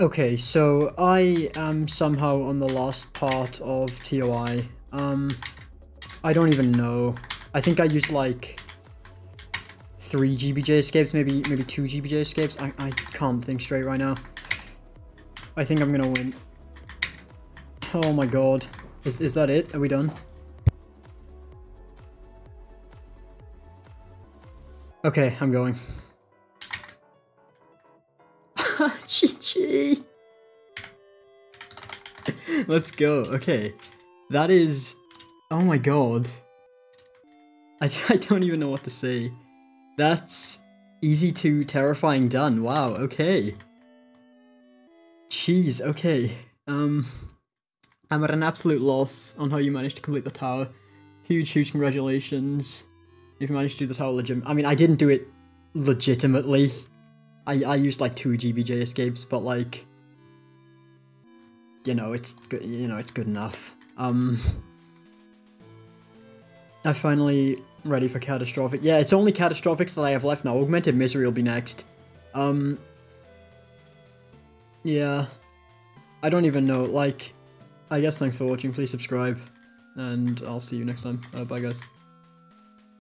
Okay, so I am somehow on the last part of TOI. I don't even know. I think I used like 3 GBJ escapes, maybe 2 GBJ escapes. I can't think straight right now. I think I'm gonna win. Oh my god. Is that it? Are we done? Okay, I'm going. GG! Let's go. Okay. That is... Oh my god. I don't even know what to say. That's easy to terrifying done. Wow, okay. Jeez, okay. I'm at an absolute loss on how you managed to complete the tower. Huge congratulations. If you managed to do the tower legitimately. I mean, I didn't do it legitimately. I used like 2 GBJ escapes, but like, you know, it's good. You know, it's good enough. I'm finally ready for Catastrophic. Yeah, it's only Catastrophics that I have left now. Augmented Misery will be next. Yeah, I don't even know. Like, I guess thanks for watching. Please subscribe, and I'll see you next time. Bye, guys.